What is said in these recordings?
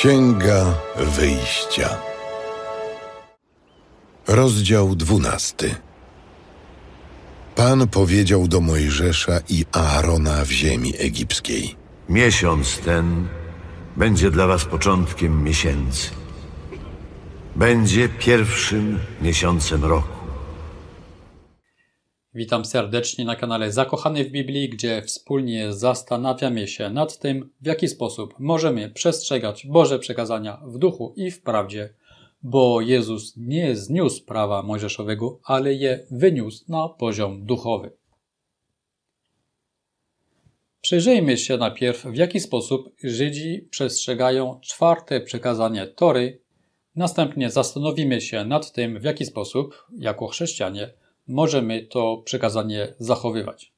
Księga wyjścia. Rozdział 12. Pan powiedział do Mojżesza i Aarona w ziemi egipskiej: miesiąc ten będzie dla was początkiem miesięcy. Będzie pierwszym miesiącem roku. Witam serdecznie na kanale Zakochany w Biblii, gdzie wspólnie zastanawiamy się nad tym, w jaki sposób możemy przestrzegać Boże Przykazania w duchu i w prawdzie, bo Jezus nie zniósł prawa mojżeszowego, ale je wyniósł na poziom duchowy. Przyjrzyjmy się najpierw, w jaki sposób Żydzi przestrzegają czwarte przykazanie Tory, następnie zastanowimy się nad tym, w jaki sposób, jako chrześcijanie, możemy to przykazanie zachowywać.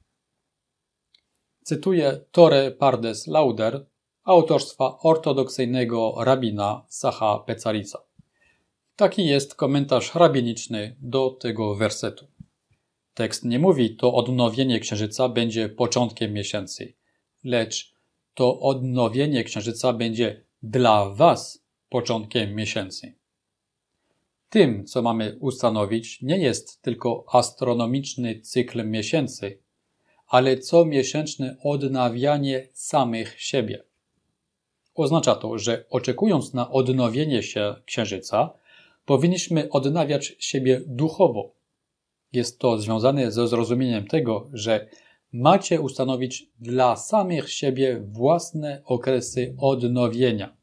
Cytuję Torę Pardes Lauder, autorstwa ortodoksyjnego rabina Sacha Pecarica. Taki jest komentarz rabiniczny do tego wersetu. Tekst nie mówi, to odnowienie księżyca będzie początkiem miesięcy, lecz to odnowienie księżyca będzie dla was początkiem miesięcy. Tym, co mamy ustanowić, nie jest tylko astronomiczny cykl miesięcy, ale comiesięczne odnawianie samych siebie. Oznacza to, że oczekując na odnowienie się księżyca, powinniśmy odnawiać siebie duchowo. Jest to związane ze zrozumieniem tego, że macie ustanowić dla samych siebie własne okresy odnowienia.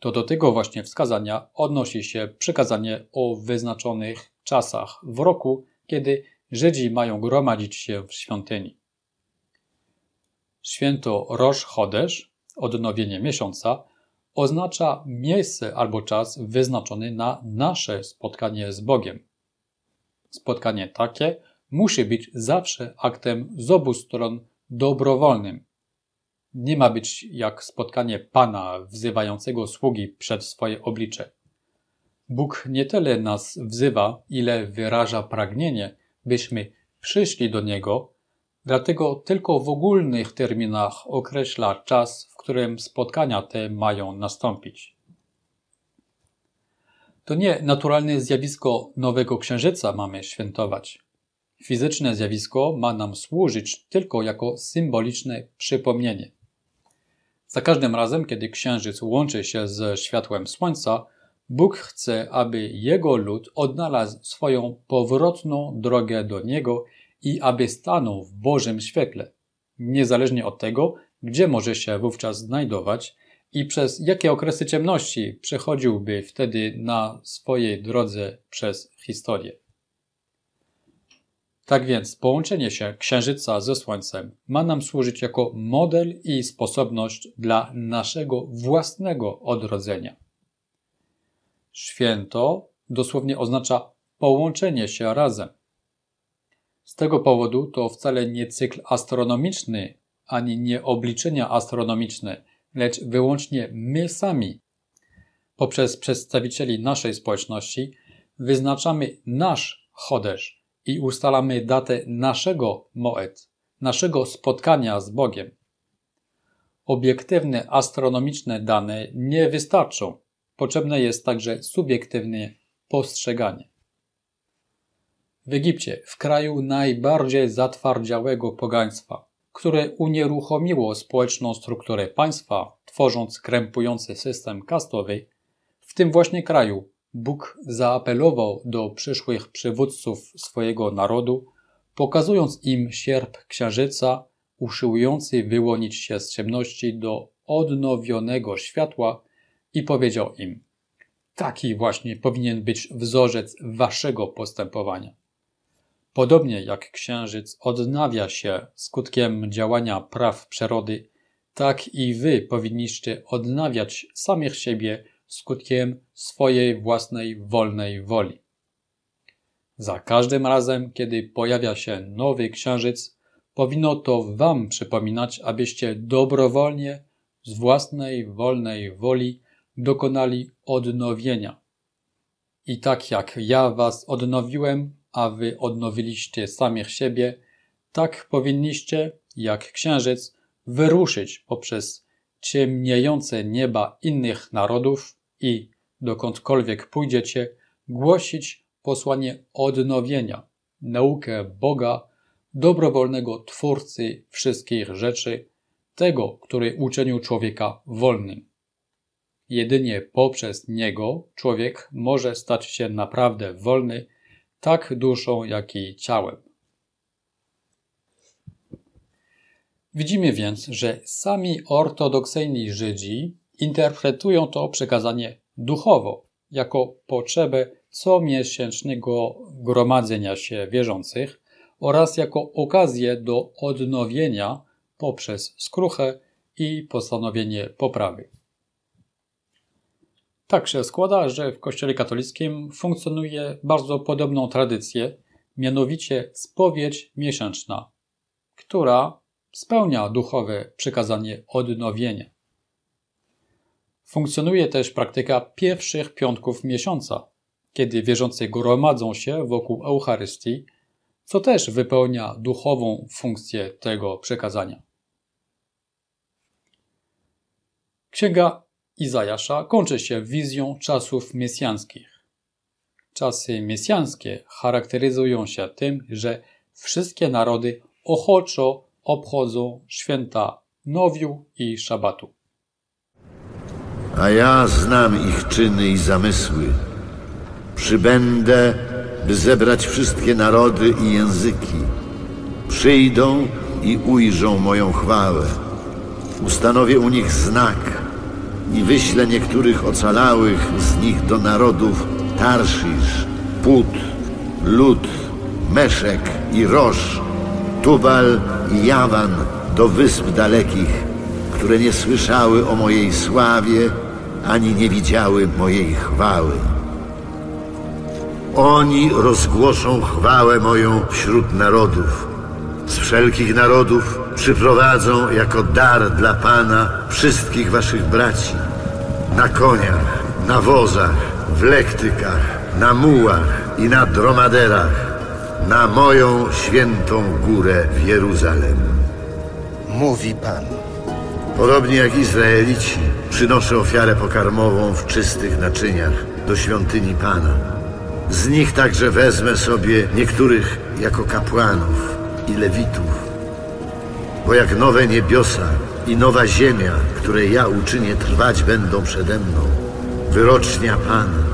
To do tego właśnie wskazania odnosi się przykazanie o wyznaczonych czasach w roku, kiedy Żydzi mają gromadzić się w świątyni. Święto Rosz Chodesz, odnowienie miesiąca, oznacza miejsce albo czas wyznaczony na nasze spotkanie z Bogiem. Spotkanie takie musi być zawsze aktem z obu stron dobrowolnym. Nie ma być jak spotkanie Pana wzywającego sługi przed swoje oblicze. Bóg nie tyle nas wzywa, ile wyraża pragnienie, byśmy przyszli do Niego, dlatego tylko w ogólnych terminach określa czas, w którym spotkania te mają nastąpić. To nie naturalne zjawisko nowego księżyca mamy świętować. Fizyczne zjawisko ma nam służyć tylko jako symboliczne przypomnienie. Za każdym razem, kiedy księżyc łączy się ze światłem słońca, Bóg chce, aby jego lud odnalazł swoją powrotną drogę do niego i aby stanął w Bożym świetle, niezależnie od tego, gdzie może się wówczas znajdować i przez jakie okresy ciemności przechodziłby wtedy na swojej drodze przez historię. Tak więc połączenie się Księżyca ze Słońcem ma nam służyć jako model i sposobność dla naszego własnego odrodzenia. Święto dosłownie oznacza połączenie się razem. Z tego powodu to wcale nie cykl astronomiczny, ani nie obliczenia astronomiczne, lecz wyłącznie my sami, poprzez przedstawicieli naszej społeczności, wyznaczamy nasz Chodesz i ustalamy datę naszego moed, naszego spotkania z Bogiem. Obiektywne astronomiczne dane nie wystarczą. Potrzebne jest także subiektywne postrzeganie. W Egipcie, w kraju najbardziej zatwardziałego pogaństwa, które unieruchomiło społeczną strukturę państwa, tworząc krępujący system kastowy, w tym właśnie kraju Bóg zaapelował do przyszłych przywódców swojego narodu, pokazując im sierp księżyca, usiłujący wyłonić się z ciemności do odnowionego światła i powiedział im: taki właśnie powinien być wzorzec waszego postępowania. Podobnie jak księżyc odnawia się skutkiem działania praw przyrody, tak i wy powinniście odnawiać samych siebie skutkiem swojej własnej wolnej woli. Za każdym razem, kiedy pojawia się nowy księżyc, powinno to wam przypominać, abyście dobrowolnie, z własnej wolnej woli dokonali odnowienia. I tak jak ja was odnowiłem, a wy odnowiliście samych siebie, tak powinniście, jak księżyc, wyruszyć poprzez ciemniejące nieba innych narodów i, dokądkolwiek pójdziecie, głosić posłanie odnowienia, naukę Boga, dobrowolnego Twórcy wszystkich rzeczy, tego, który uczynił człowieka wolnym. Jedynie poprzez niego człowiek może stać się naprawdę wolny, tak duszą, jak i ciałem. Widzimy więc, że sami ortodoksyjni Żydzi interpretują to przekazanie duchowo, jako potrzebę comiesięcznego gromadzenia się wierzących oraz jako okazję do odnowienia poprzez skruchę i postanowienie poprawy. Tak się składa, że w Kościele katolickim funkcjonuje bardzo podobną tradycję, mianowicie spowiedź miesięczna, która spełnia duchowe przykazanie odnowienia. Funkcjonuje też praktyka pierwszych piątków miesiąca, kiedy wierzący gromadzą się wokół Eucharystii, co też wypełnia duchową funkcję tego przekazania. Księga Izajasza kończy się wizją czasów mesjańskich. Czasy mesjańskie charakteryzują się tym, że wszystkie narody ochoczo obchodzą święta Nowiu i Szabatu. A ja znam ich czyny i zamysły. Przybędę, by zebrać wszystkie narody i języki. Przyjdą i ujrzą moją chwałę. Ustanowię u nich znak i wyślę niektórych ocalałych z nich do narodów Tarszisz, Put, Lud, Meszek i Rosz, Tubal i Jawan do wysp dalekich, które nie słyszały o mojej sławie, ani nie widziały mojej chwały. Oni rozgłoszą chwałę moją wśród narodów. Z wszelkich narodów przyprowadzą jako dar dla Pana wszystkich waszych braci. Na koniach, na wozach, w lektykach, na mułach i na dromaderach, na moją świętą górę w Jeruzalem. Mówi Pan. Podobnie jak Izraelici, przynoszę ofiarę pokarmową w czystych naczyniach do świątyni Pana. Z nich także wezmę sobie niektórych jako kapłanów i lewitów. Bo jak nowe niebiosa i nowa ziemia, które ja uczynię, trwać będą przede mną, wyrocznia Pana.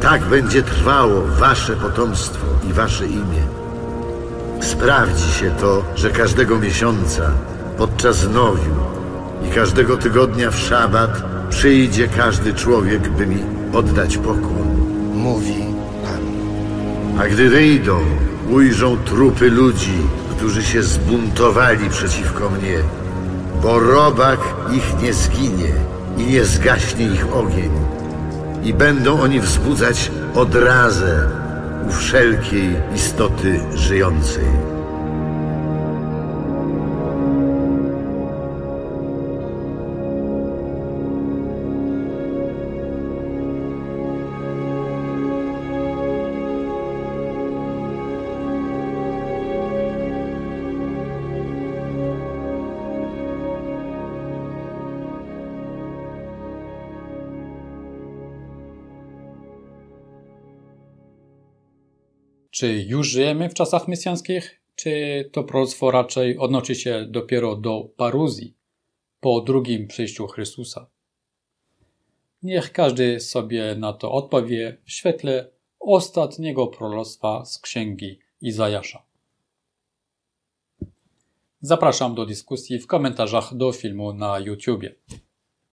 Tak będzie trwało wasze potomstwo i wasze imię. Sprawdzi się to, że każdego miesiąca podczas nowiu i każdego tygodnia w szabat przyjdzie każdy człowiek, by mi oddać pokłon. Mówi Pan. A gdy wyjdą, ujrzą trupy ludzi, którzy się zbuntowali przeciwko mnie, bo robak ich nie zginie i nie zgaśnie ich ogień. I będą oni wzbudzać odrazę u wszelkiej istoty żyjącej. Czy już żyjemy w czasach mesjańskich, czy to proroctwo raczej odnosi się dopiero do paruzji, po drugim przyjściu Chrystusa? Niech każdy sobie na to odpowie w świetle ostatniego proroctwa z Księgi Izajasza. Zapraszam do dyskusji w komentarzach do filmu na YouTubie.